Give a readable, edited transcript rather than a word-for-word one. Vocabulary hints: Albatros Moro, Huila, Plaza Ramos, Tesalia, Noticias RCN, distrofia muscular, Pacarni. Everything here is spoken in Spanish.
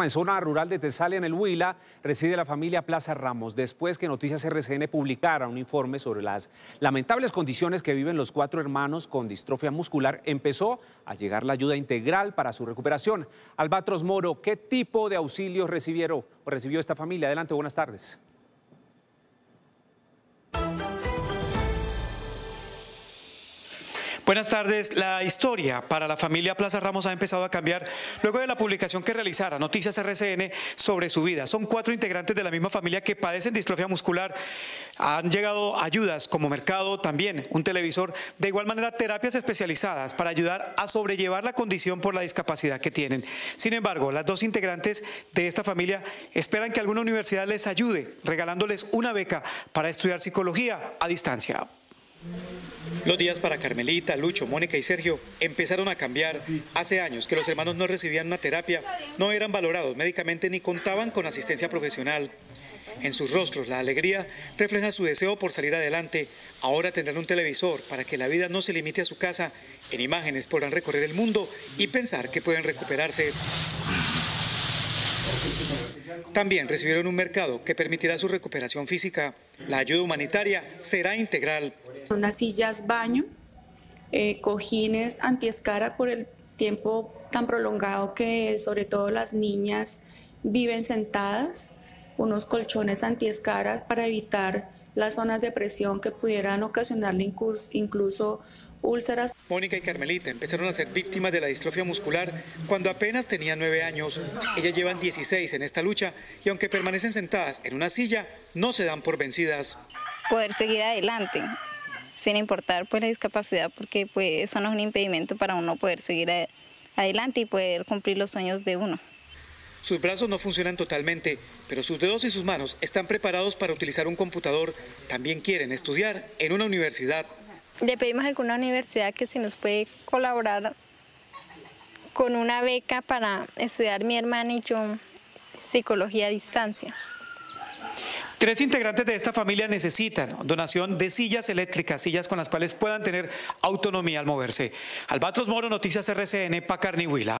En zona rural de Tesalia, en el Huila, reside la familia Plaza Ramos, después que Noticias RCN publicara un informe sobre las lamentables condiciones que viven los 4 hermanos con distrofia muscular, empezó a llegar la ayuda integral para su recuperación. Albatros Moro, ¿qué tipo de auxilios recibió esta familia? Adelante, buenas tardes. Buenas tardes. La historia para la familia Plaza Ramos ha empezado a cambiar luego de la publicación que realizara Noticias RCN sobre su vida. Son 4 integrantes de la misma familia que padecen distrofia muscular. Han llegado ayudas como mercado, también un televisor, de igual manera terapias especializadas para ayudar a sobrellevar la condición por la discapacidad que tienen. Sin embargo, las 2 integrantes de esta familia esperan que alguna universidad les ayude, regalándoles una beca para estudiar psicología a distancia. Los días para Carmelita, Lucho, Mónica y Sergio empezaron a cambiar. Hace años que los hermanos no recibían una terapia, no eran valorados médicamente ni contaban con asistencia profesional. En sus rostros la alegría refleja su deseo por salir adelante. Ahora tendrán un televisor para que la vida no se limite a su casa. En imágenes podrán recorrer el mundo y pensar que pueden recuperarse. También recibieron un mercado que permitirá su recuperación física. La ayuda humanitaria será integral. Unas sillas baño, cojines antiescara por el tiempo tan prolongado que sobre todo las niñas viven sentadas, unos colchones antiescaras para evitar las zonas de presión que pudieran ocasionarle incluso úlceras. Mónica y Carmelita empezaron a ser víctimas de la distrofia muscular cuando apenas tenían 9 años. Ellas llevan 16 en esta lucha y aunque permanecen sentadas en una silla, no se dan por vencidas. Poder seguir adelante, sin importar pues la discapacidad, porque pues eso no es un impedimento para uno poder seguir adelante y poder cumplir los sueños de uno. Sus brazos no funcionan totalmente, pero sus dedos y sus manos están preparados para utilizar un computador. También quieren estudiar en una universidad. Le pedimos a alguna universidad que si nos puede colaborar con una beca para estudiar mi hermana y yo psicología a distancia. 3 integrantes de esta familia necesitan donación de sillas eléctricas, sillas con las cuales puedan tener autonomía al moverse. Albatros Moro, Noticias RCN, Pacarni, Huila.